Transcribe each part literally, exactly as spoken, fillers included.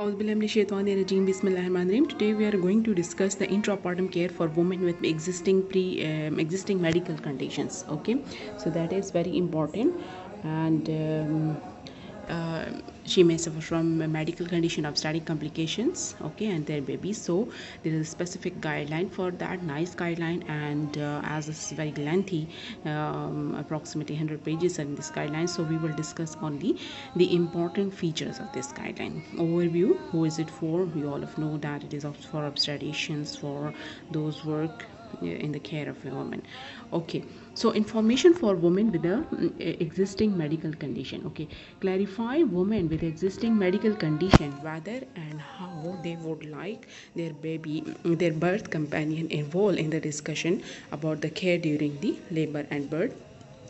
Today we are going to discuss the intrapartum care for women with existing pre um, existing medical conditions. Okay, so that is very important, and um, uh, she may suffer from a medical condition of obstetric complications. Okay, and their baby. So there is a specific guideline for that, NICE guideline, and uh, as this is very lengthy, um, approximately one hundred pages are in this guideline. So we will discuss only the important features of this guideline. Overview: who is it for? We all of know that it is for obstetricians, for those work in the care of a woman. Okay, so information for women with a existing medical condition. Okay, clarify women with existing medical condition whether and how they would like their baby, their birth companion involved in the discussion about the care during the labor and birth.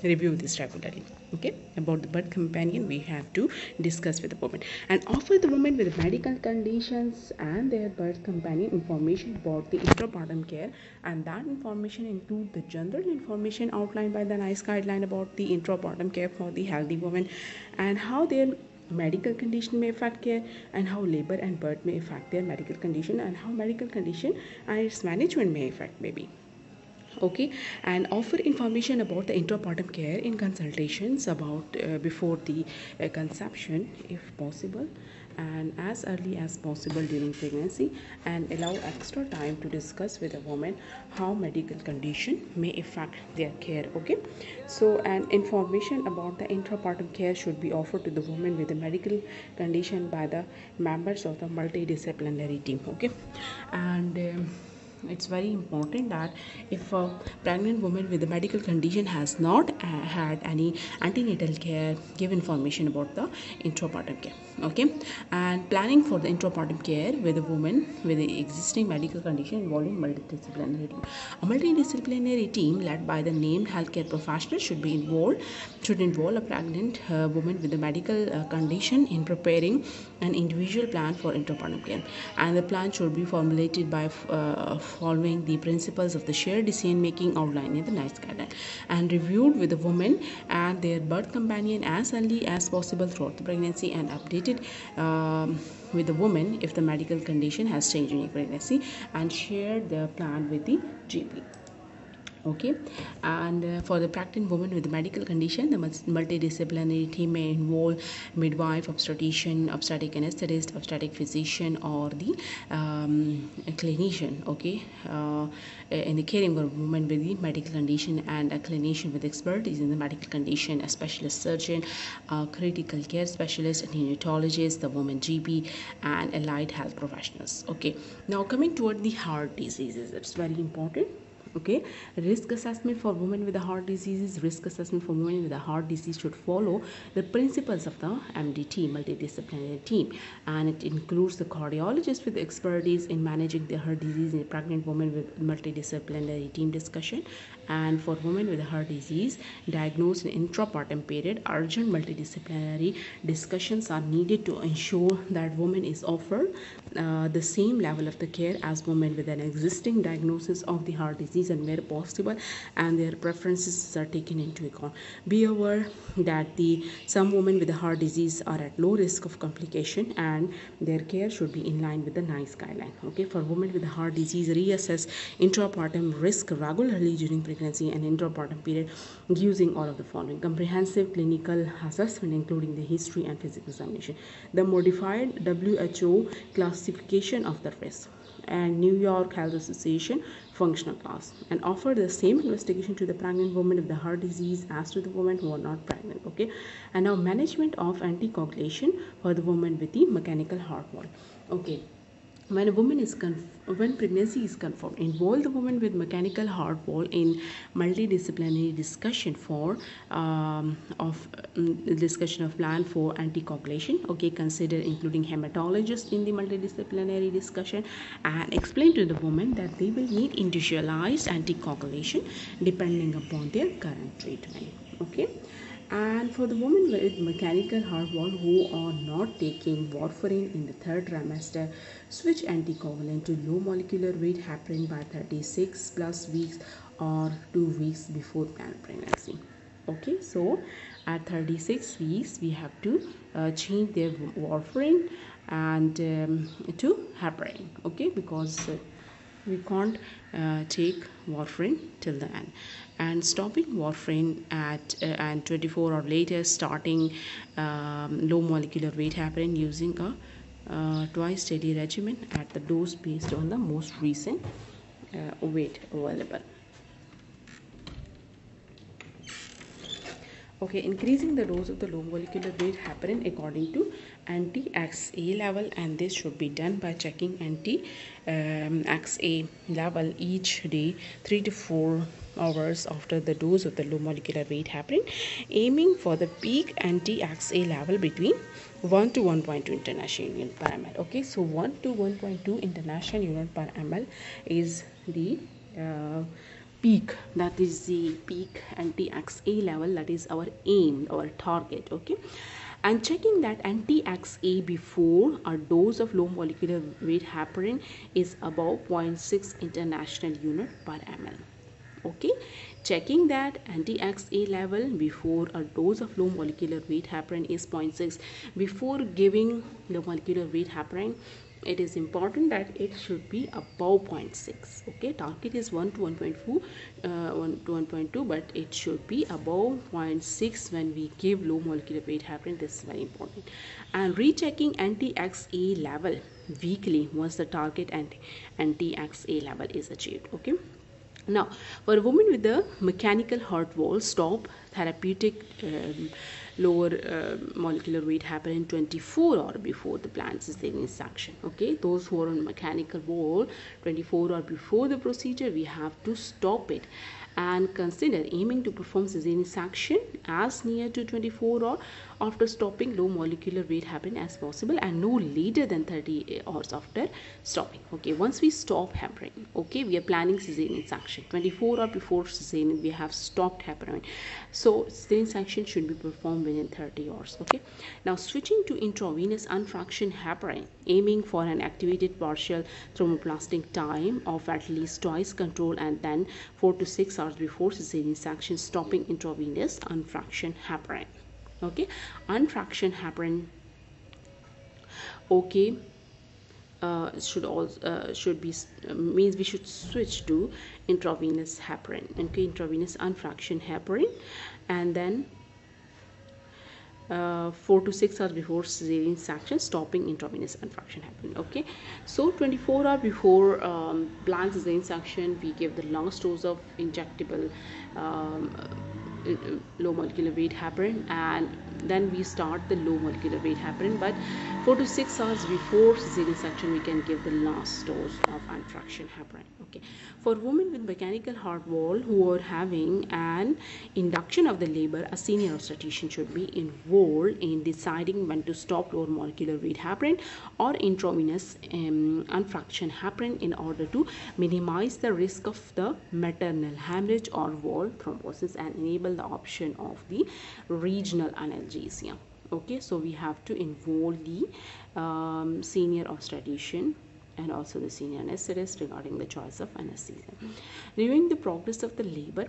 Review this regularly. Okay, about the birth companion we have to discuss with the woman, and offer the woman with medical conditions and their birth companion information about the intrapartum care, and that information include the general information outlined by the NICE guideline about the intrapartum care for the healthy woman, and how their medical condition may affect care, and how labor and birth may affect their medical condition, and how medical condition and its management may affect baby. Okay, and offer information about the intrapartum care in consultations about uh, before the uh, conception if possible, and as early as possible during pregnancy, and allow extra time to discuss with a woman how medical condition may affect their care. Okay, so and information about the intrapartum care should be offered to the woman with a medical condition by the members of the multidisciplinary team. Okay, and um, it's very important that if a pregnant woman with a medical condition has not uh, had any antenatal care, give information about the intrapartum care. Okay, and planning for the intrapartum care with a woman with an existing medical condition involving multidisciplinary team. A multidisciplinary team led by the named healthcare professional should be involved, should involve a pregnant uh, woman with a medical uh, condition in preparing an individual plan for intrapartum care, and the plan should be formulated by uh, following the principles of the shared decision making outlined in the NICE guideline, and reviewed with the woman and their birth companion as early as possible throughout the pregnancy, and updated um, with the woman if the medical condition has changed during pregnancy, and shared the plan with the G P. Okay, and uh, for the pregnant woman with medical condition, the multidisciplinary team may involve midwife, obstetrician, obstetric anesthetist, obstetric physician, or the um, clinician. Okay, uh, in the caring for a woman with the medical condition, and a clinician with expertise in the medical condition, a specialist surgeon, a critical care specialist, a neonatologist, the woman G P, and allied health professionals. Okay, now coming toward the heart diseases, it's very important. Okay, risk assessment for women with the heart diseases. Risk assessment for women with the heart disease should follow the principles of the M D T, multidisciplinary team, and it includes the cardiologist with expertise in managing the heart disease in pregnant women with multidisciplinary team discussion, and for women with heart disease diagnosed in intrapartum period, urgent multidisciplinary discussions are needed to ensure that women is offered uh, the same level of the care as women with an existing diagnosis of the heart disease, and where possible, and their preferences are taken into account. Be aware that the some women with the heart disease are at low risk of complication, and their care should be in line with the NICE guideline. Okay, for women with the heart disease, reassess intrapartum risk regularly during pregnancy and intrapartum period using all of the following: comprehensive clinical assessment including the history and physical examination, the modified W H O classification of the risk, and New York Health Association functional class, and offer the same investigation to the pregnant women with the heart disease as to the women who are not pregnant. Okay, and now management of anticoagulation for the woman with the mechanical heart wall. Okay, when a woman is when pregnancy is confirmed, involve the woman with mechanical heart wall in multidisciplinary discussion for um, of um, discussion of plan for anticoagulation. Okay, consider including hematologist in the multidisciplinary discussion, and explain to the woman that they will need individualized anticoagulation depending upon their current treatment. Okay, and for the woman with mechanical heart wall who are not taking warfarin in the third trimester, switch anticoagulant to low molecular weight heparin by thirty-six plus weeks or two weeks before planned pregnancy. Okay, so at thirty-six weeks we have to uh, change their warfarin, and um, to heparin, okay, because uh, we can't uh, take warfarin till the end. And stopping warfarin at uh, and twenty-four or later, starting um, low molecular weight heparin using a uh, twice daily regimen at the dose based on the most recent uh, weight available. Okay, increasing the dose of the low molecular weight heparin according to anti X A level, and this should be done by checking anti X A level each day, three to four hours after the dose of the low molecular weight heparin, aiming for the peak anti X A level between one to one point two international unit per ml. Okay, so one to one point two international unit per ml is the uh, peak, that is the peak anti X A level, that is our aim, our target, okay. And checking that anti X A before our dose of low molecular weight heparin is above zero point six international unit per ml, okay. Checking that anti X A level before our dose of low molecular weight heparin is zero point six. Before giving low molecular weight heparin, it is important that it should be above zero point six, okay. Target is one to one point four, uh, one to one point two, but it should be above zero point six when we give low molecular weight heparin. This is very important. And rechecking anti X A level weekly once the target anti X A level is achieved, okay. Now, for a woman with a mechanical heart wall, stop therapeutic um, lower uh, molecular weight heparin twenty-four or before the planned cesarean section. Okay, those who are on mechanical wall twenty-four or before the procedure, we have to stop it and consider aiming to perform cesarean section as near to twenty-four or after stopping low molecular weight heparin as possible, and no later than thirty hours after stopping. Okay, once we stop heparin, okay, we are planning cesarean section. twenty-four or before cesarean, we have stopped heparin, so cesarean section should be performed within thirty hours. Okay, now switching to intravenous unfractioned heparin, aiming for an activated partial thromboplastic time of at least twice control and then four to six hours before cesarean section, stopping intravenous unfractioned heparin. Okay, unfractioned heparin, okay, uh, should also uh, should be uh, means we should switch to intravenous heparin. Okay, intravenous unfractioned heparin, and then uh, four to six hours before cesarean section, stopping intravenous unfractioned heparin. Okay, so twenty-four hours before um, planned cesarean section, we give the longest dose of injectable um, low molecular weight heparin, and then we start the low molecular weight heparin, but four to six hours before cesarean section we can give the last dose of unfractioned heparin. Okay, for women with mechanical heart wall who are having an induction of the labor, a senior obstetrician should be involved in deciding when to stop low molecular weight heparin or intravenous um, unfractioned heparin in order to minimize the risk of the maternal hemorrhage or wall thrombosis and enable the option of the regional analgesia. Okay, so we have to involve the um, senior obstetrician and also the senior anesthetist regarding the choice of anesthesia. Reviewing the progress of the labor,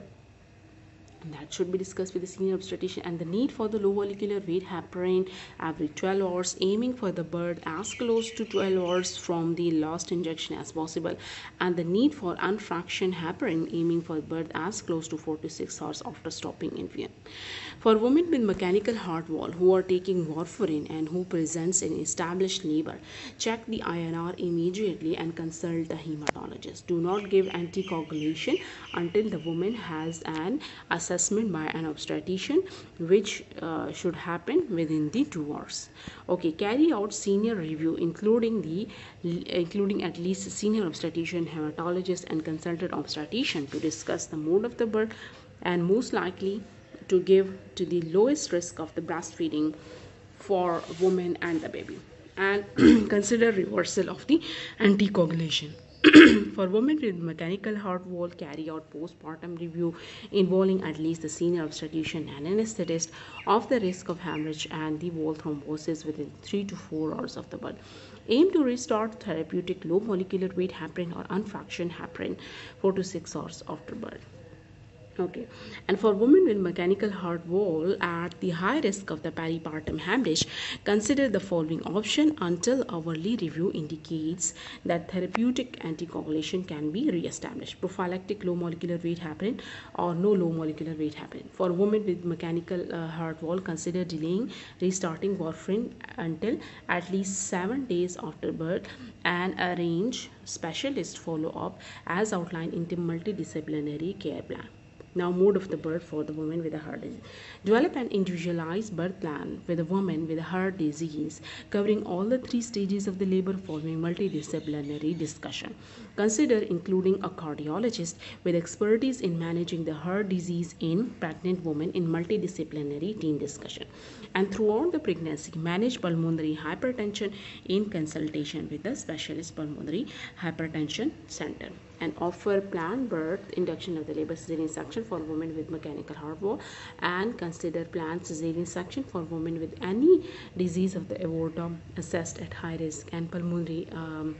that should be discussed with the senior obstetrician, and the need for the low molecular weight heparin every twelve hours, aiming for the birth as close to twelve hours from the last injection as possible, and the need for unfractioned heparin, aiming for birth as close to four to six hours after stopping infusion. For women with mechanical heart wall who are taking warfarin and who presents an established labor, check the I N R immediately and consult the hematologist. Do not give anticoagulation until the woman has an assessment by an obstetrician, which uh, should happen within the two hours. Okay, carry out senior review, including the including at least senior obstetrician, hematologist, and consultant obstetrician to discuss the mode of the birth and most likely to give to the lowest risk of the breastfeeding for woman and the baby, and consider reversal of the anticoagulation. For women with mechanical heart wall, carry out postpartum review involving at least the senior obstetrician and anesthetist of the risk of hemorrhage and the wall thrombosis within three to four hours of the birth. Aim to restart therapeutic low molecular weight heparin or unfractioned heparin four to six hours after birth. Okay, and for women with mechanical heart wall at the high risk of the peripartum hemorrhage, consider the following option until hourly review indicates that therapeutic anticoagulation can be re-established. Prophylactic low molecular weight heparin or no low molecular weight heparin. For women with mechanical uh, heart wall, consider delaying restarting warfarin until at least seven days after birth and arrange specialist follow-up as outlined in the multidisciplinary care plan. Now, mode of the birth for the woman with a heart disease. Develop an individualized birth plan with a woman with a heart disease, covering all the three stages of the labor, following multidisciplinary discussion. Consider including a cardiologist with expertise in managing the heart disease in pregnant women in multidisciplinary team discussion. And throughout the pregnancy, manage pulmonary hypertension in consultation with the specialist pulmonary hypertension center. And offer planned birth, induction of the labor, cesarean section for women with mechanical heart wall, and consider planned cesarean section for women with any disease of the aorta assessed at high risk and pulmonary um,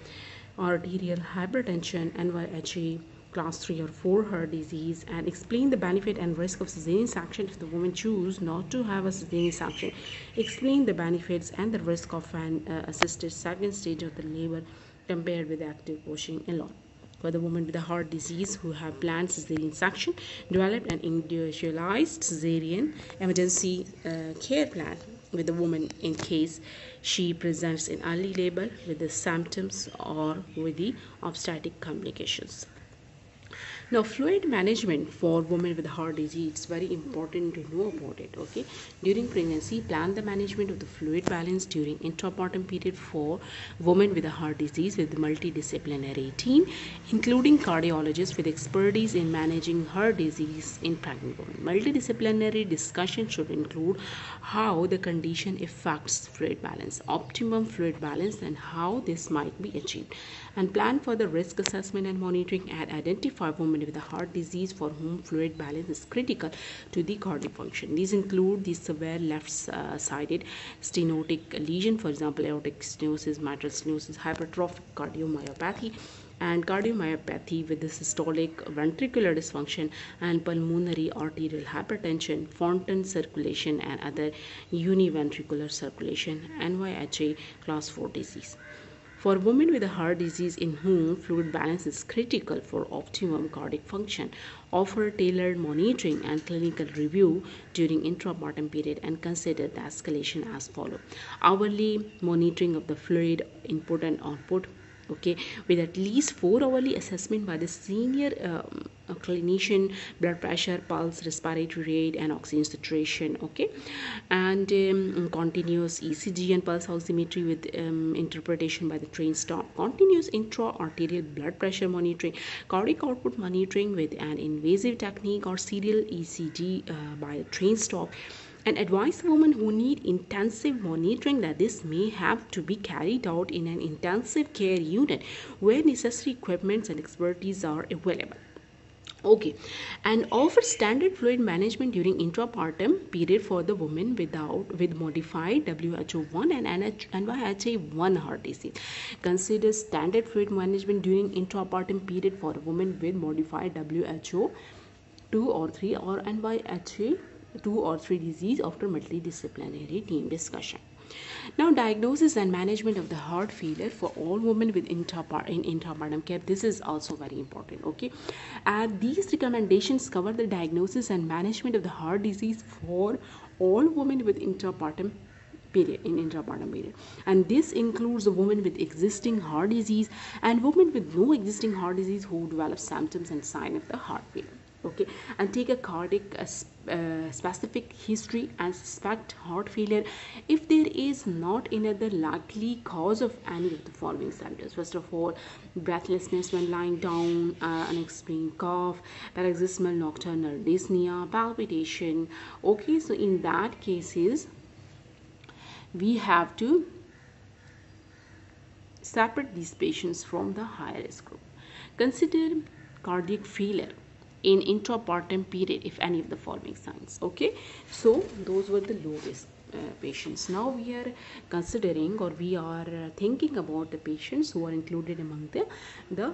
arterial hypertension, N Y H A, class three or four heart disease, and explain the benefit and risk of cesarean section if the woman choose not to have a cesarean section. Explain the benefits and the risk of an uh, assisted second stage of the labor compared with active washing alone. For the woman with a heart disease who have planned cesarean section, develop an individualized cesarean emergency uh, care plan with the woman in case she presents in early labor with the symptoms or with the obstetric complications. Now, fluid management for women with heart disease, it's very important to know about it. Okay, during pregnancy, plan the management of the fluid balance during intrapartum period for women with a heart disease with multidisciplinary team, including cardiologists with expertise in managing heart disease in pregnant women. Multidisciplinary discussion should include how the condition affects fluid balance, optimum fluid balance, and how this might be achieved, and plan for the risk assessment and monitoring, and identify women with a heart disease for whom fluid balance is critical to the cardiac function. These include the severe left-sided stenotic lesion, for example, aortic stenosis, mitral stenosis, hypertrophic cardiomyopathy, and cardiomyopathy with the systolic ventricular dysfunction and pulmonary arterial hypertension, Fontan circulation, and other univentricular circulation, N Y H A class four disease. For women with a heart disease in whom fluid balance is critical for optimum cardiac function, offer tailored monitoring and clinical review during intrapartum period, and consider the escalation as follows. Hourly monitoring of the fluid input and output, okay, with at least four hourly assessment by the senior um, clinician, blood pressure, pulse, respiratory rate, and oxygen saturation, okay, and um, continuous E C G and pulse oximetry with um, interpretation by the trained staff, continuous intra-arterial blood pressure monitoring, cardiac output monitoring with an invasive technique or serial E C G uh, by a trained staff, and advise women who need intensive monitoring that this may have to be carried out in an intensive care unit where necessary equipments and expertise are available. Okay, and offer standard fluid management during intrapartum period for the woman without with modified W H O one and N Y H A one heart disease. Consider standard fluid management during intrapartum period for a woman with modified W H O two or three or N Y H A two or three disease after multidisciplinary team discussion. Now, diagnosis and management of the heart failure for all women with intrapart in intrapartum care. This is also very important. Okay, and these recommendations cover the diagnosis and management of the heart disease for all women with intrapartum period in intrapartum period, and this includes the woman with existing heart disease and women with no existing heart disease who develop symptoms and sign of the heart failure. Okay, and take a cardiac uh, uh, specific history and suspect heart failure if there is not another likely cause of any of the following symptoms. First of all, breathlessness when lying down, uh, unexplained cough, paroxysmal nocturnal dyspnea, palpitation. Okay, so in that cases we have to separate these patients from the higher risk group. Consider cardiac failure in intrapartum period if any of the following signs. Okay, so those were the low risk uh, patients. Now we are considering or we are thinking about the patients who are included among the the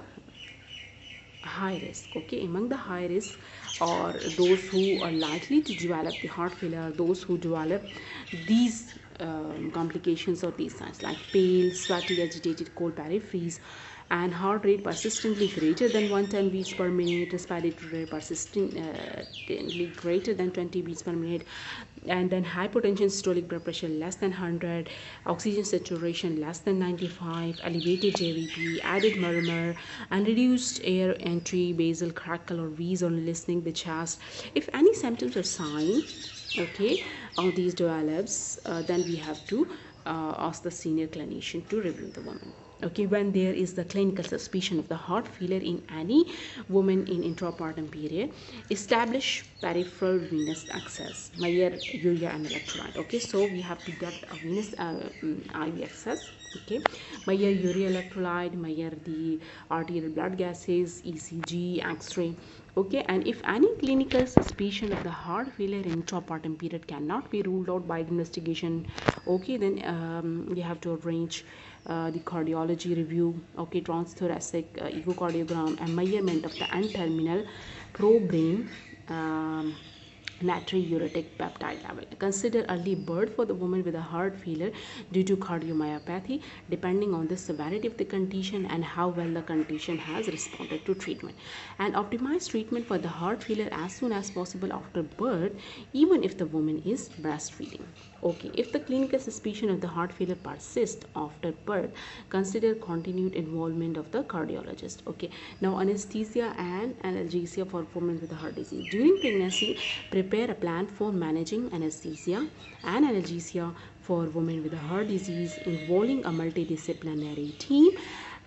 high risk, okay, among the high risk or those who are likely to develop the heart failure, those who develop these um, complications or these signs like pale, sweaty, agitated, cold peripheries, and heart rate persistently greater than one hundred ten beats per minute, respiratory rate persistently uh, greater than twenty beats per minute, and then hypotension, systolic blood pressure less than one hundred, oxygen saturation less than ninety-five, elevated J V P, added murmur, and reduced air entry, basal crackle or wheeze on listening the chest. If any symptoms or sign, okay, all these develops, uh, then we have to uh, ask the senior clinician to review the woman. Okay, when there is the clinical suspicion of the heart failure in any woman in intrapartum period, establish peripheral venous access, Meyer urea and electrolyte. Okay, so we have to get a venous uh, I V access. Okay, Meyer urea, electrolyte, Meyer the arterial blood gases, E C G, X-ray. Okay, and if any clinical suspicion of the heart failure in intrapartum period cannot be ruled out by investigation, okay, then um, you have to arrange uh, the cardiology review, okay, transthoracic uh, echocardiogram, and measurement of the N terminal pro brain um, natriuretic peptide level. Consider early birth for the woman with a heart failure due to cardiomyopathy, depending on the severity of the condition and how well the condition has responded to treatment. And optimize treatment for the heart failure as soon as possible after birth, even if the woman is breastfeeding. Okay, if the clinical suspicion of the heart failure persists after birth, consider continued involvement of the cardiologist. Okay, now anesthesia and analgesia for women with heart disease. During pregnancy, prepare a plan for managing anesthesia and analgesia for women with heart disease involving a multidisciplinary team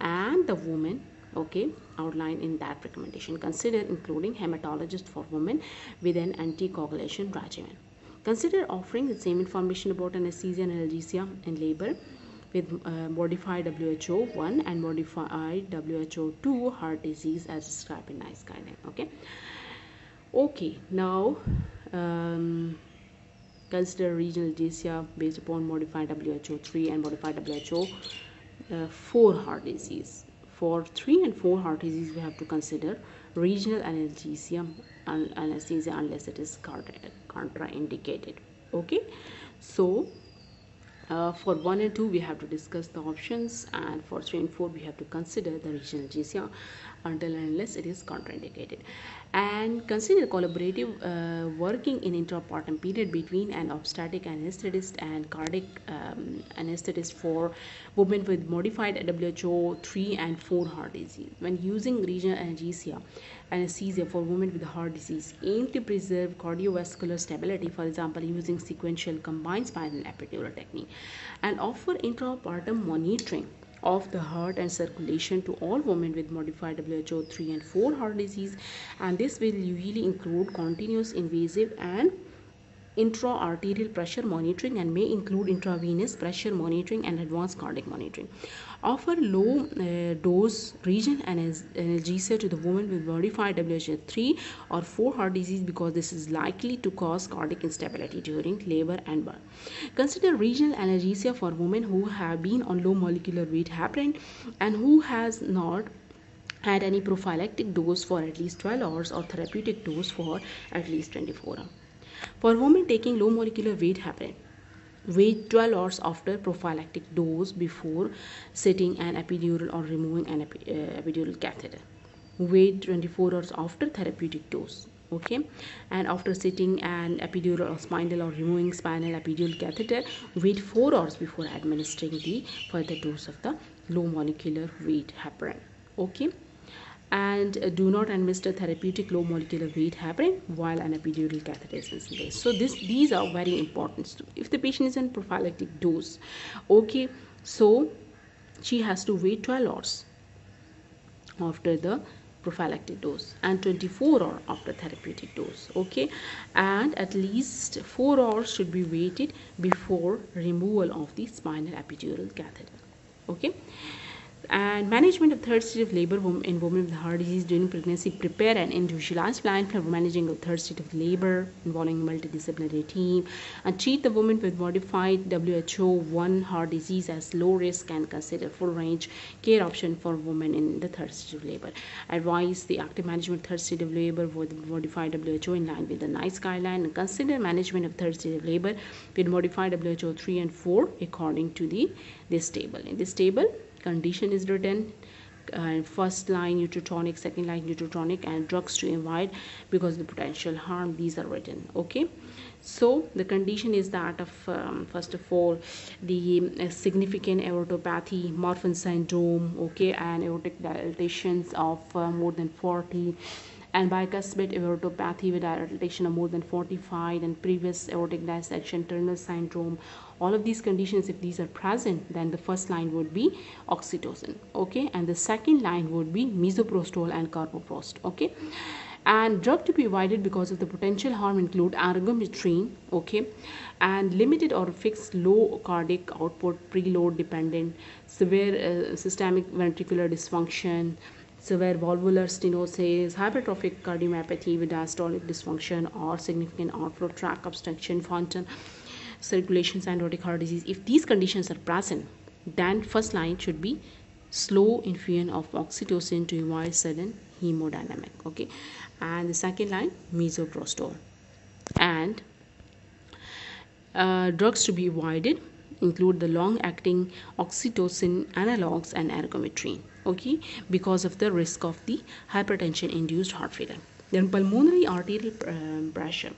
and the woman, okay, outlined in that recommendation. Consider including hematologist for women with an anticoagulation regimen. Consider offering the same information about anesthesia and analgesia in labor with uh, modified W H O one and modified W H O two heart disease as described in NICE guideline. Okay. Okay. Now, um, consider regional analgesia based upon modified W H O three and modified W H O four heart disease. For three and four heart disease, we have to consider regional analgesia and anesthesia unless it is contraindicated. Okay, so uh, for one and two, we have to discuss the options, and for three and four, we have to consider the regional analgesia until and unless it is contraindicated. And consider collaborative uh, working in intrapartum period between an obstetric anesthetist and cardiac um, anesthetist for women with modified W H O three and four heart disease. When using regional analgesia, anesthesia for women with heart disease, aim to preserve cardiovascular stability, for example, using sequential combined spinal epidural technique, and offer intrapartum monitoring of the heart and circulation to all women with modified W H O three and four heart disease, and this will usually include continuous invasive and intra-arterial pressure monitoring and may include intravenous pressure monitoring and advanced cardiac monitoring. Offer low uh, dose regional analgesia to the woman with modified W H O three or four heart disease because this is likely to cause cardiac instability during labor and birth. Consider regional analgesia for women who have been on low molecular weight heparin and who has not had any prophylactic dose for at least twelve hours or therapeutic dose for at least twenty-four hours. For women taking low molecular weight heparin, wait twelve hours after prophylactic dose before setting an epidural or removing an epi uh, epidural catheter. Wait twenty-four hours after therapeutic dose. Okay, and after setting an epidural or spinal or removing spinal epidural catheter, wait four hours before administering the further dose of the low molecular weight heparin. Okay. And do not administer therapeutic low molecular weight heparin while an epidural catheter is in place. So this these are very important. If the patient is on prophylactic dose, okay, so she has to wait twelve hours after the prophylactic dose and twenty-four hours after therapeutic dose. Okay, and at least four hours should be waited before removal of the spinal epidural catheter. Okay. And management of third stage of labor in women with heart disease during pregnancy. Prepare an individualized plan for managing of third stage of labor involving multidisciplinary team, and treat the women with modified W H O one heart disease as low risk, and consider full range care option for women in the third stage of labor. Advise the active management of third stage of labor with modified W H O in line with the NICE guideline, and consider management of third stage of labor with modified W H O three and four according to the this table. In this table, condition is written, uh, first line neurotonic, second line neurotonic, and drugs to avoid because of the potential harm. These are written. Okay, so the condition is that of um, first of all the uh, significant aortopathy, Marfan syndrome, okay, and aortic dilatations of uh, more than forty, and bicuspid aortopathy with dilatation of more than forty-five, and previous aortic dissection, Turner syndrome. All of these conditions, if these are present, then the first line would be oxytocin, okay, and the second line would be misoprostol and carboprost, okay. And drug to be avoided because of the potential harm include ergometrine, okay, and limited or fixed low cardiac output, preload dependent, severe uh, systemic ventricular dysfunction, severe valvular stenosis, hypertrophic cardiomyopathy with diastolic dysfunction or significant outflow tract obstruction, fountain circulation, cyanotic heart disease. If these conditions are present, then first line should be slow infusion of oxytocin to avoid sudden hemodynamic, okay, and the second line misoprostol. And uh, drugs to be avoided include the long acting oxytocin analogs and ergometrine, okay, because of the risk of the hypertension induced heart failure. Then pulmonary arterial um, pressure,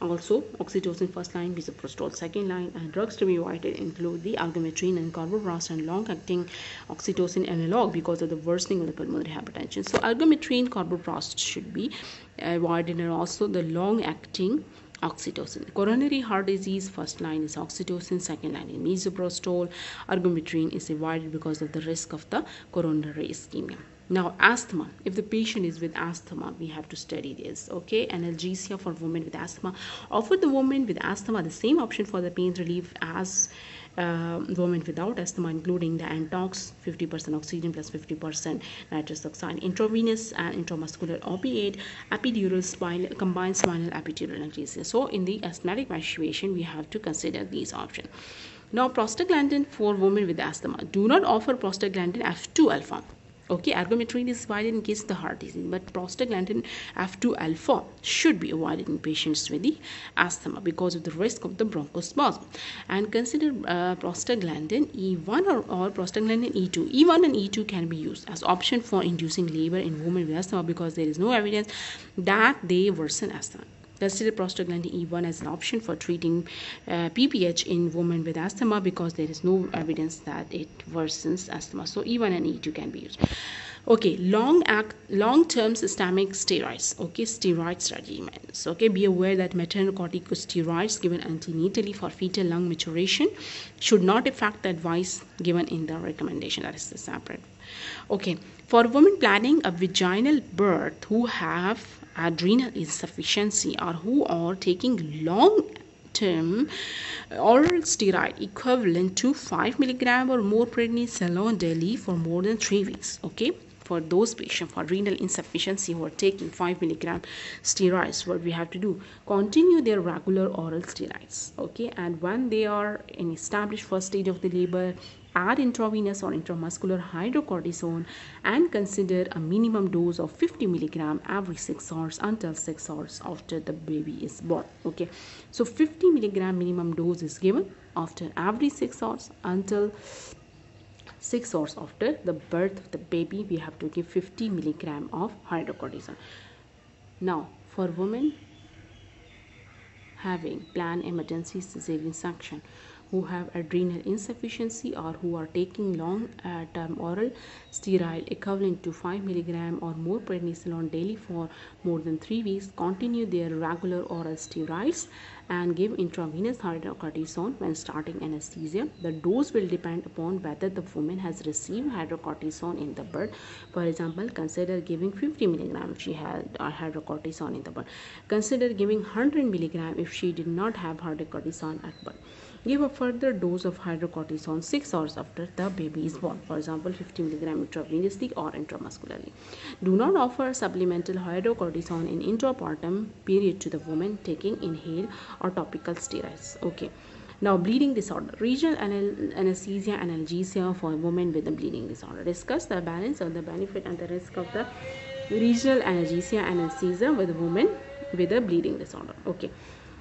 also oxytocin first line, misoprostol second line, and drugs to be avoided include the ergometrine and carboprost and long acting oxytocin analog because of the worsening of the pulmonary hypertension. So ergometrine, carboprost should be avoided, and also the long acting oxytocin. Coronary heart disease, first line is oxytocin, second line is misoprostol, ergometrine is avoided because of the risk of the coronary ischemia. Now asthma, if the patient is with asthma, we have to study this, okay. Analgesia for women with asthma, offer the woman with asthma the same option for the pain relief as uh, women without asthma, including the Antox, fifty percent oxygen plus fifty percent nitrous oxide, intravenous and intramuscular opiate, epidural spinal, combined spinal epidural analgesia. So in the asthmatic situation, we have to consider these options. Now prostaglandin for women with asthma, do not offer prostaglandin F two alpha. Okay, ergometrine is avoided in case of the heart disease, but prostaglandin F two alpha should be avoided in patients with the asthma because of the risk of the bronchospasm. And consider uh, prostaglandin E one or, or prostaglandin E two. E one and E two can be used as option for inducing labor in women with asthma because there is no evidence that they worsen asthma. Consider prostaglandin E one as an option for treating uh, P P H in women with asthma because there is no evidence that it worsens asthma. So E one and E two can be used. Okay, long act, long-term systemic steroids, okay, steroids regimens, okay. Be aware that maternal corticosteroids given antenatally for fetal lung maturation should not affect the advice given in the recommendation, that is the separate. Okay, for women planning a vaginal birth who have adrenal insufficiency or who are taking long-term oral steroid equivalent to five milligram or more prednisolone daily for more than three weeks, okay. For those patients for renal insufficiency who are taking five milligram steroids, what we have to do, continue their regular oral steroids, okay, and when they are in established first stage of the labor, add intravenous or intramuscular hydrocortisone and consider a minimum dose of fifty milligram every six hours until six hours after the baby is born, okay. So fifty milligram minimum dose is given after every six hours until six hours after the birth of the baby. We have to give fifty milligram of hydrocortisone. Now for women having planned emergency cesarean section who have adrenal insufficiency or who are taking long-term oral steroid equivalent to five milligram or more prednisolone daily for more than three weeks, continue their regular oral steroids and give intravenous hydrocortisone when starting anesthesia. The dose will depend upon whether the woman has received hydrocortisone in the birth. For example, consider giving fifty milligram if she had hydrocortisone in the birth. Consider giving one hundred milligram if she did not have hydrocortisone at birth. Give a further dose of hydrocortisone six hours after the baby is born. For example, fifty milligrams intravenously or intramuscularly. Do not offer supplemental hydrocortisone in intrapartum period to the woman taking inhaled or topical steroids. Okay. Now, bleeding disorder. Regional anesthesia, analgesia for women with a bleeding disorder. Discuss the balance of the benefit and the risk of the regional analgesia, anesthesia with women with a bleeding disorder. Okay.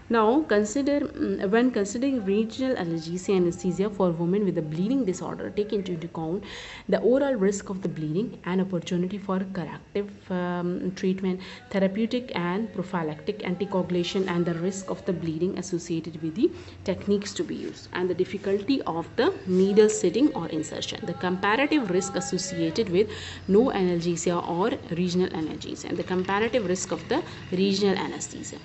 Now, consider when considering regional analgesia, anesthesia for women with a bleeding disorder, take into account the overall risk of the bleeding and opportunity for corrective um, treatment, therapeutic and prophylactic anticoagulation, and the risk of the bleeding associated with the techniques to be used, and the difficulty of the needle sitting or insertion, the comparative risk associated with no analgesia or regional analgesia, and the comparative risk of the regional anesthesia.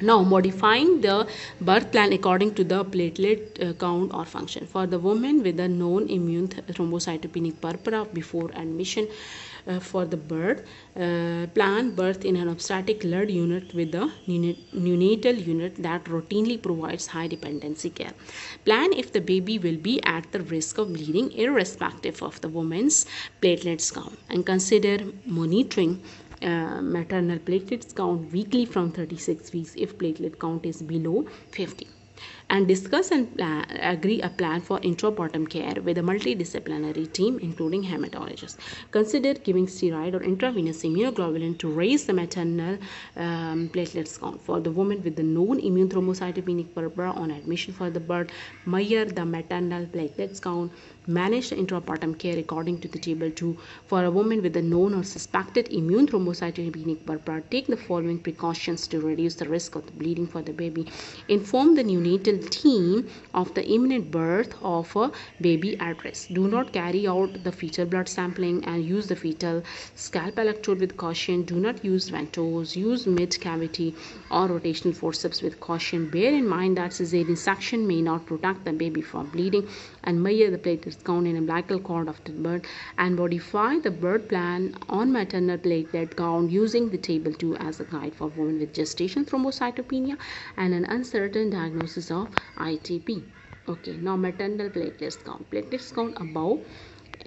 Now, modifying the birth plan according to the platelet uh, count or function. For the woman with a known immune thrombocytopenic purpura before admission uh, for the birth, uh, plan birth in an obstetric blood unit with a neonatal unit that routinely provides high dependency care. Plan if the baby will be at the risk of bleeding irrespective of the woman's platelets count, and consider monitoring Uh, maternal platelets count weekly from thirty-six weeks if platelet count is below fifty, and discuss and plan, agree a plan for intrapartum care with a multidisciplinary team including hematologists. Consider giving steroid or intravenous immunoglobulin to raise the maternal um, platelets count. For the woman with the known immune thrombocytopenic purpura on admission for the birth, measure the maternal platelets count. Manage the intrapartum care according to the table two. For a woman with a known or suspected immune thrombocytopenic purpura, take the following precautions to reduce the risk of the bleeding for the baby. Inform the neonatal team of the imminent birth of a baby at risk. Do not carry out the fetal blood sampling and use the fetal scalp electrode with caution. Do not use ventose. Use mid-cavity or rotational forceps with caution. Bear in mind that cesarean section may not protect the baby from bleeding, and measure the platelets count in umbilical cord after birth, and modify the birth plan on maternal platelet count using the table two as a guide for women with gestational thrombocytopenia and an uncertain diagnosis of I T P. Okay, now maternal platelets count. Platelets count above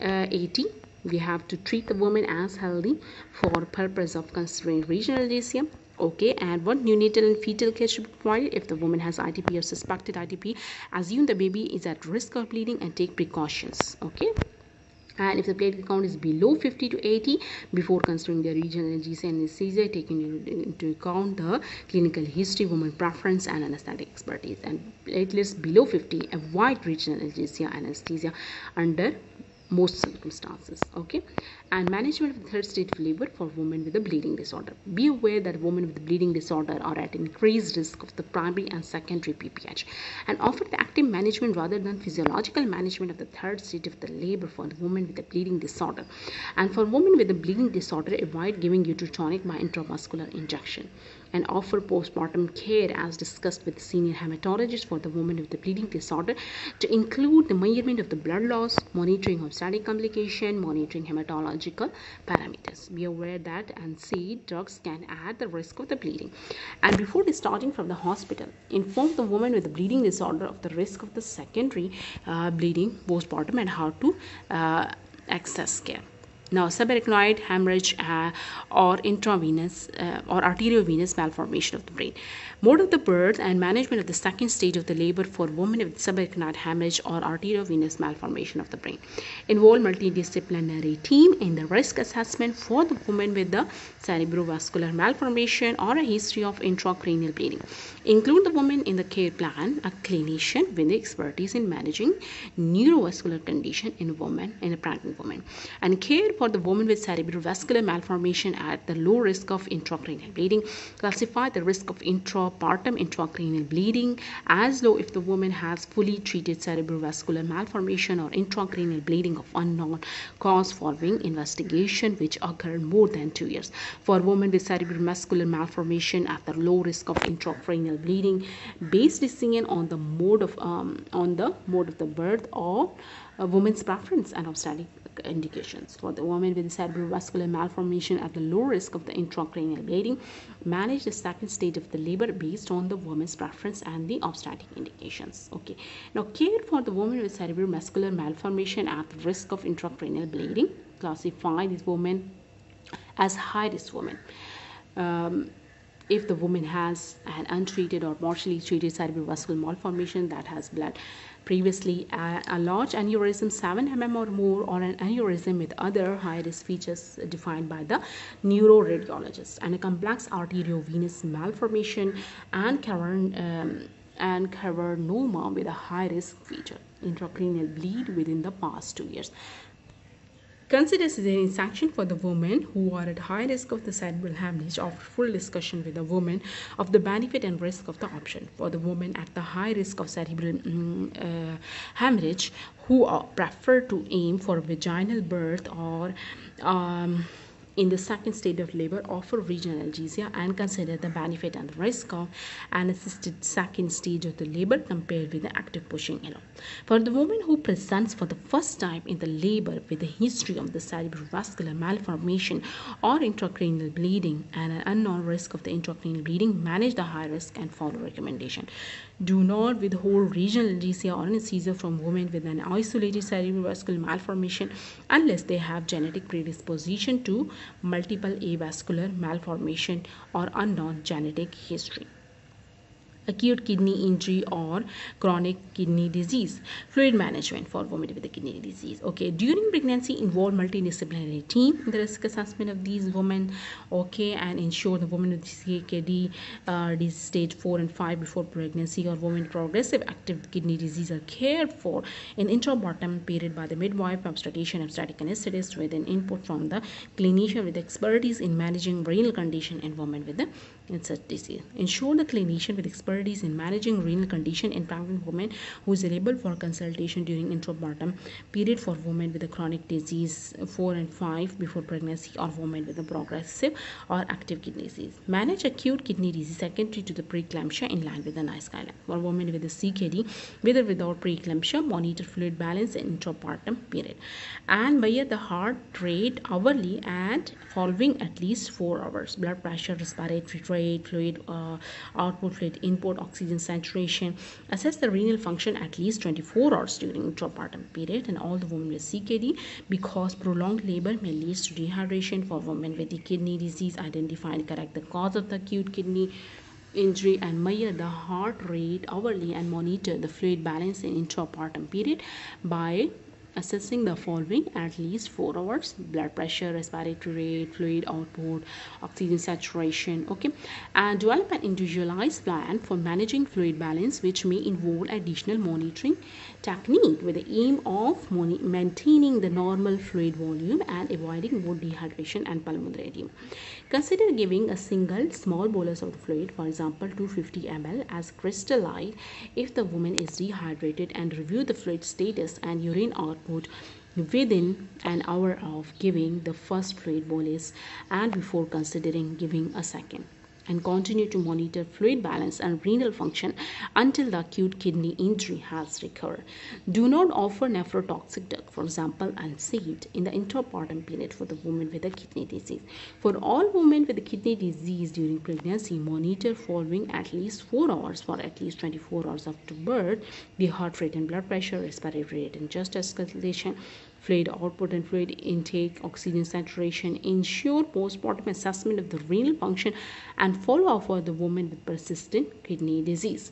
uh, eighty. We have to treat the woman as healthy for purpose of considering regional analgesia. Okay, and what neonatal and fetal care should be provided if the woman has I T P or suspected I T P. Assume the baby is at risk of bleeding and take precautions. Okay, and if the platelet count is below fifty to eighty, before considering the regional analgesia and anesthesia, taking into account the clinical history, woman preference, and anesthetic expertise. And platelets below fifty, avoid regional analgesia and anesthesia under most circumstances. Okay, and management of third stage of labor for women with a bleeding disorder. Be aware that women with bleeding disorder are at increased risk of the primary and secondary P P H, and offer the active management rather than physiological management of the third stage of the labor for women with a bleeding disorder. And for women with a bleeding disorder, avoid giving uterotonic by intramuscular injection, and offer postpartum care as discussed with senior hematologist for the woman with the bleeding disorder, to include the measurement of the blood loss, monitoring obstetric complication, monitoring hematological parameters. Be aware that unsaid drugs can add the risk of the bleeding. And before discharging from the hospital, inform the woman with the bleeding disorder of the risk of the secondary uh, bleeding postpartum and how to uh, access care. Now, subarachnoid hemorrhage uh, or intravenous uh, or arteriovenous malformation of the brain. Mode of the birth and management of the second stage of the labor for women with subarachnoid hemorrhage or arteriovenous malformation of the brain. Involve multidisciplinary team in the risk assessment for the woman with the cerebrovascular malformation or a history of intracranial bleeding. Include the woman in the care plan, a clinician with expertise in managing neurovascular condition in a woman, in a pregnant woman, and care for the woman with cerebrovascular malformation at the low risk of intracranial bleeding. Classify the risk of intrapartum intracranial bleeding as low if the woman has fully treated cerebrovascular malformation or intracranial bleeding of unknown cause following investigation which occurred more than two years. For women with cerebrovascular malformation at the low risk of intracranial bleeding, base decision on the mode of um, on the mode of the birth or a woman's preference and obstetric indications. For the woman with cerebrovascular malformation at the low risk of the intracranial bleeding, manage the second stage of the labor based on the woman's preference and the obstetric indications. Okay, now care for the woman with cerebrovascular malformation at the risk of intracranial bleeding. Classify this woman as high risk woman. Um, if the woman has an untreated or partially treated cerebrovascular malformation that has blood previously, a, a large aneurysm seven millimeters or more, or an aneurysm with other high-risk features defined by the neuroradiologist, and a complex arteriovenous malformation and cavern, um, and cavernoma with a high-risk feature, intracranial bleed within the past two years. Consider cesarean section for the women who are at high risk of the cerebral hemorrhage after full discussion with the woman of the benefit and risk of the option. For the women at the high risk of cerebral uh, hemorrhage who are prefer to aim for vaginal birth or um, in the second stage of labor, offer regional analgesia and consider the benefit and risk of an assisted second stage of the labor compared with the active pushing alone. For the woman who presents for the first time in the labor with a history of the cerebrovascular malformation or intracranial bleeding and an unknown risk of the intracranial bleeding, manage the high risk and follow recommendation. Do not withhold regional analgesia or anesthesia from women with an isolated cerebrovascular malformation unless they have genetic predisposition to multiple avascular malformation or unknown genetic history. Acute kidney injury or chronic kidney disease. Fluid management for women with the kidney disease. Okay, during pregnancy, involve multidisciplinary team in the risk assessment of these women. Okay, and ensure the women with C K D uh, disease stage four and five before pregnancy or women with progressive active kidney disease are cared for in intrapartum period by the midwife, obstetrician, obstetric anesthetist with an input from the clinician with expertise in managing renal condition in women with the such disease. Ensure the clinician with expertise in managing renal condition in pregnant women who is eligible for consultation during intrapartum period for women with a chronic disease four and five before pregnancy or women with a progressive or active kidney disease. Manage acute kidney disease secondary to the preeclampsia in line with the NICE guideline. For women with a C K D, with or without preeclampsia, monitor fluid balance in intrapartum period and measure the heart rate hourly and following at least four hours. Blood pressure, respiratory rate, fluid uh, output, fluid input, oxygen saturation. Assess the renal function at least twenty-four hours during intrapartum period and all the women with C K D, because prolonged labor may lead to dehydration. For women with the kidney disease, identify and correct the cause of the acute kidney injury and measure the heart rate hourly and monitor the fluid balance in intrapartum period by assessing the following at least four hours: blood pressure, respiratory rate, fluid output, oxygen saturation. Okay, and develop an individualized plan for managing fluid balance, which may involve additional monitoring technique with the aim of maintaining the normal fluid volume and avoiding both dehydration and pulmonary edema. Consider giving a single small bolus of the fluid, for example two hundred fifty milliliters, as crystallite if the woman is dehydrated, and review the fluid status and urine output within an hour of giving the first fluid bolus and before considering giving a second, and continue to monitor fluid balance and renal function until the acute kidney injury has recovered. Do not offer nephrotoxic drug, for example NSAID, in the intrapartum period for the woman with a kidney disease. For all women with a kidney disease during pregnancy, monitor following at least four hours for at least twenty-four hours after birth, the heart rate and blood pressure, respiratory rate and just escalation, fluid output and fluid intake, oxygen saturation. Ensure postpartum assessment of the renal function and follow-up for the woman with persistent kidney disease.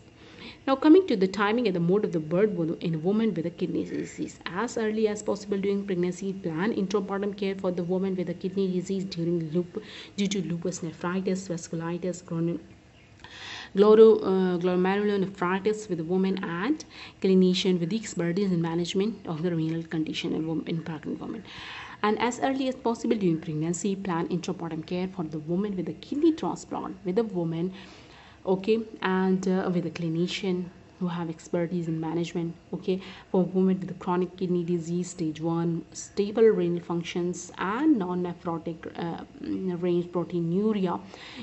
Now coming to the timing and the mode of the birth in a woman with a kidney disease. As early as possible during pregnancy, plan intrapartum care for the woman with a kidney disease during lupus, due to lupus nephritis, vasculitis, chronic glomerulonephritis with a woman, and clinician with the expertise in management of the renal condition in pregnant women. And as early as possible during pregnancy, plan intrapartum care for the woman with a kidney transplant with a woman, okay, and uh, with a clinician who have expertise in management, okay, for women with chronic kidney disease stage one, stable renal functions, and non-nephrotic uh, range proteinuria,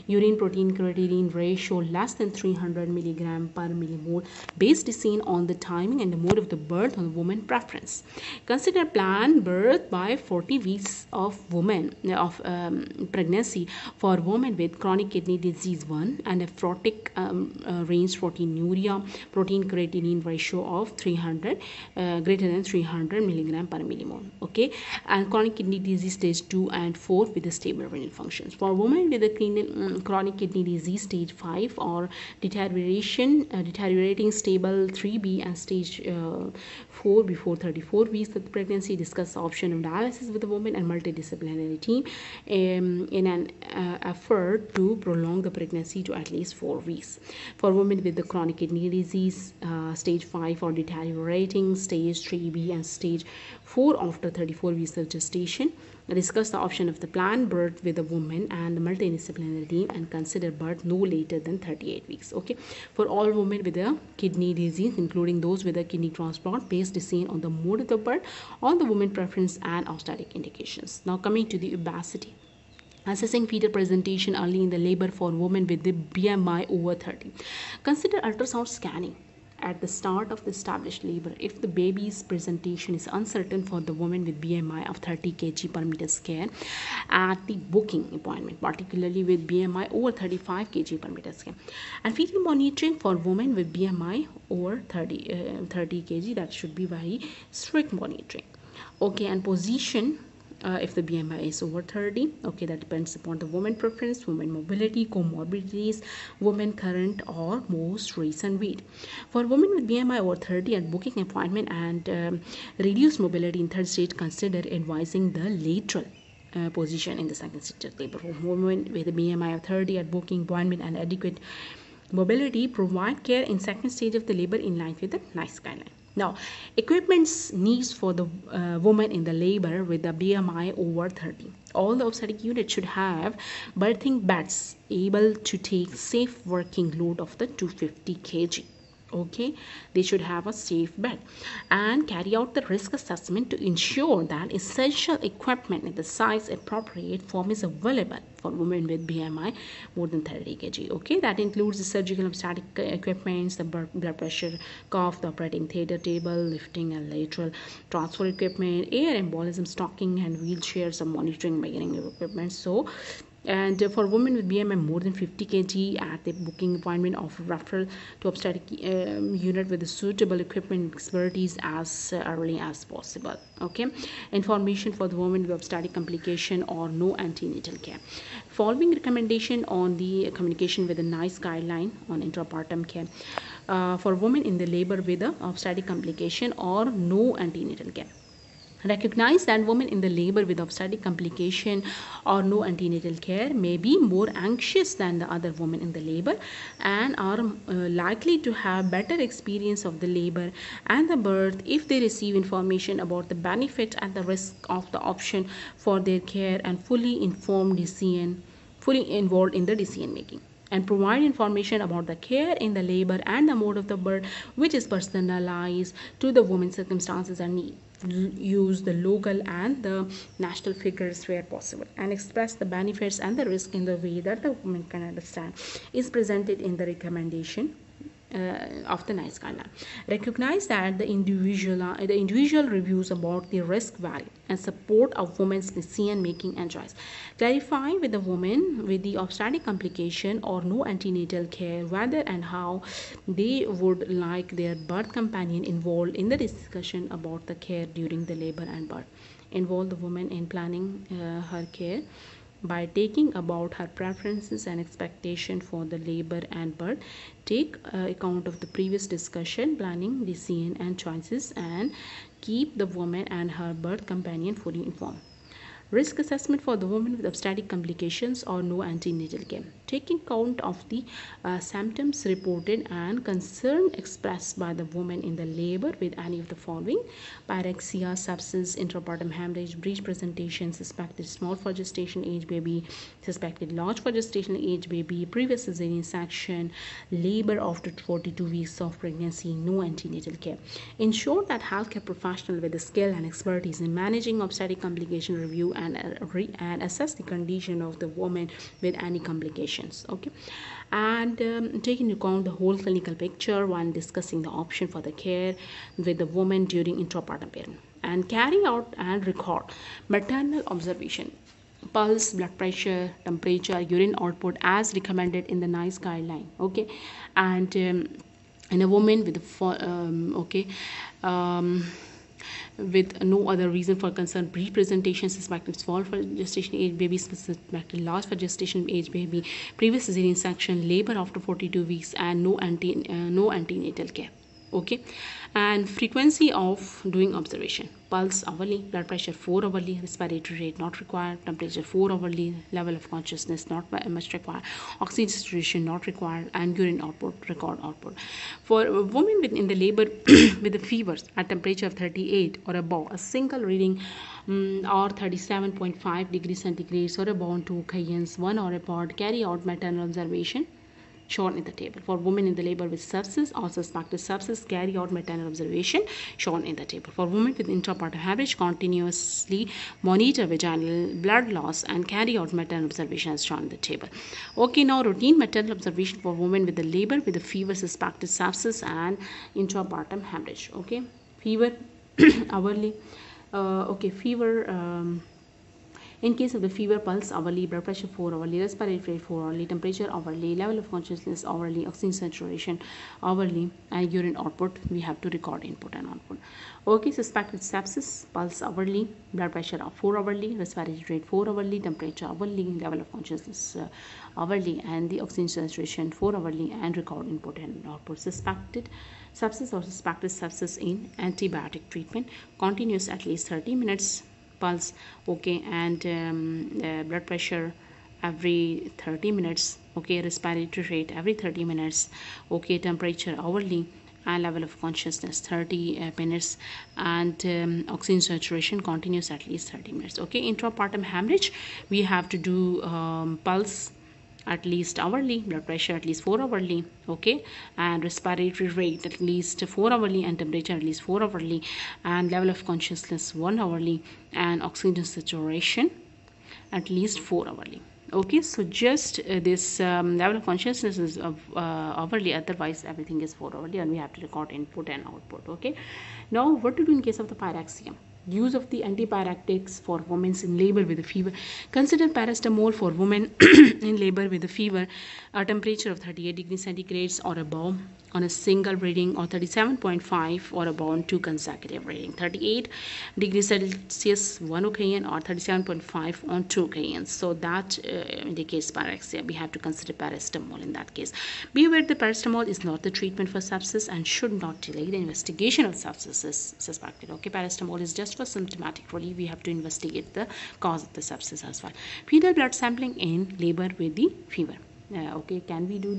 urine protein creatinine ratio less than three hundred milligram per millimole, based seen on the timing and the mode of the birth on the woman preference. Consider planned birth by forty weeks of women of um, pregnancy for women with chronic kidney disease one and nephrotic um, uh, range proteinuria, protein creatinine ratio of three hundred uh, greater than three hundred milligram per millimole, okay, and chronic kidney disease stage two and four with the stable renal functions. For women with the chronic kidney disease stage five or deterioration uh, deteriorating stable three B and stage uh, four before thirty-four weeks of pregnancy, discuss the option of dialysis with the woman and multidisciplinary team um, in an uh, effort to prolong the pregnancy to at least four weeks. For women with the chronic kidney disease uh, stage five or deteriorating stage three B and stage four after thirty-four weeks of gestation, discuss the option of the planned birth with a woman and the multidisciplinary team and consider birth no later than thirty-eight weeks, okay. For all women with a kidney disease, including those with a kidney transplant, based decision on the mode of the birth, on the woman preference and obstetric indications. Now coming to the obesity. Assessing fetal presentation early in the labor for women with the B M I over thirty. Consider ultrasound scanning at the start of the established labor if the baby's presentation is uncertain for the woman with B M I of thirty kilograms per meter square at the booking appointment, particularly with B M I over thirty-five kilograms per meter square, and fetal monitoring for women with B M I over thirty kilograms, that should be very strict monitoring, okay. And position Uh, if the B M I is over thirty, okay, that depends upon the woman preference, woman mobility, comorbidities, woman current or most recent weight. For women with B M I over thirty at booking appointment and um, reduced mobility in third stage, consider advising the lateral Uh, position in the second stage of labor. For women with a B M I of thirty at booking appointment and adequate mobility, provide care in second stage of the labor in line with the NICE guideline. Now, equipment's needs for the uh, woman in the labor with the B M I over thirty. All the obstetric units should have birthing beds able to take safe working load of the two hundred fifty kilograms. Okay, they should have a safe bed and carry out the risk assessment to ensure that essential equipment in the size appropriate form is available for women with B M I more than thirty kilograms. Okay, that includes the surgical obstetric equipments, the blood pressure cuff, the operating theater table, lifting and lateral transfer equipment, air embolism stocking and wheelchairs, and monitoring measuring equipment. So, and for women with B M I more than fifty kilograms at the booking appointment of referral to obstetric um, unit with the suitable equipment expertise as early as possible, okay. Information for the women with obstetric complication or no antenatal care. Following recommendation on the communication with the NICE guideline on intrapartum care uh, for women in the labor with the obstetric complication or no antenatal care. Recognize that women in the labor with obstetric complication or no antenatal care may be more anxious than the other women in the labor and are uh, likely to have better experience of the labor and the birth if they receive information about the benefit and the risk of the option for their care and fully informed decision, fully involved in the decision making, and provide information about the care in the labor and the mode of the birth, which is personalized to the woman's circumstances and need. Use the local and the national figures where possible, and express the benefits and the risk in the way that the woman can understand is presented in the recommendation uh, of the NICE guideline. Recognize that the individual uh, the individual reviews about the risk vary and support of women's decision making and choice. Clarify with the woman with the obstetric complication or no antenatal care whether and how they would like their birth companion involved in the discussion about the care during the labor and birth. Involve the woman in planning uh, her care by taking about her preferences and expectation for the labor and birth. Take uh, account of the previous discussion, planning, decision and choices, and keep the woman and her birth companion fully informed. Risk assessment for the woman with obstetric complications or no antenatal care. taking count of the uh, symptoms reported and concern expressed by the woman in the labor with any of the following: pyrexia, substance, intrapartum hemorrhage, breech presentation, suspected small for gestation age baby, suspected large for gestational age baby, previous cesarean section, labor after forty-two weeks of pregnancy, no antenatal care. Ensure that healthcare professional with the skill and expertise in managing obstetric complication review and, uh, re and assess the condition of the woman with any complications. Okay, and um, take into account the whole clinical picture when discussing the option for the care with the woman during intrapartum period, and carry out and record maternal observation, pulse, blood pressure, temperature, urine output as recommended in the NICE guideline. Okay, and um, in a woman with a um, okay um, with no other reason for concern, breech presentation, suspected small for gestation age baby, suspected large for gestation age baby, previous cesarean section, labor after forty-two weeks, and no ante uh, no antenatal care. Okay, and frequency of doing observation: pulse hourly, blood pressure four hourly, respiratory rate not required, temperature four hourly, level of consciousness not much required, oxygen saturation not required, and urine output record output. For a woman within the labor with the fevers at temperature of thirty-eight or above, a single reading um, or thirty-seven point five degrees centigrade or above, two Kenyans one or apart, carry out maternal observation shown in the table. For women in the labor with sepsis or suspected sepsis, carry out maternal observation shown in the table. For women with intrapartum hemorrhage, continuously monitor vaginal blood loss and carry out maternal observation as shown in the table. Okay, now routine maternal observation for women with the labor with the fever, suspected sepsis, and intrapartum hemorrhage. Okay, fever hourly. Uh, okay, fever. Um, In case of the fever, pulse hourly, blood pressure four hourly, respiratory rate four hourly, temperature hourly, level of consciousness hourly, oxygen saturation hourly, and urine output. We have to record input and output. Okay, suspected sepsis, pulse hourly, blood pressure four hourly, respiratory rate four hourly, temperature hourly, level of consciousness uh, hourly, and the oxygen saturation four hourly, and record input and output. Suspected sepsis or suspected sepsis in antibiotic treatment, continuous at least thirty minutes. Pulse, okay, and um, uh, blood pressure every thirty minutes, okay, respiratory rate every thirty minutes, okay, temperature hourly, and level of consciousness thirty minutes, and um, oxygen saturation continues at least thirty minutes. Okay, intrapartum hemorrhage, we have to do um, pulse at least hourly, blood pressure at least four hourly, okay, and respiratory rate at least four hourly, and temperature at least four hourly, and level of consciousness one hourly, and oxygen saturation at least four hourly. Okay, so just uh, this um, level of consciousness is of uh, hourly, otherwise everything is four hourly, and we have to record input and output. Okay, now what to do in case of the pyrexia. Use of the antipyretics for women in labor with a fever. Consider paracetamol for women in labor with a fever, a temperature of thirty-eight degrees centigrade or above on a single reading, or thirty-seven point five or above on two consecutive readings, thirty-eight degrees Celsius one occasion or thirty-seven point five on two occasions. So that uh, indicates pyrexia. We have to consider paracetamol in that case. Be aware the paracetamol is not the treatment for sepsis and should not delay the investigation of sepsis is suspected. Okay, paracetamol is just for symptomatic relief. We have to investigate the cause of the sepsis as well. Fetal blood sampling in labor with the fever. Uh, okay, can we do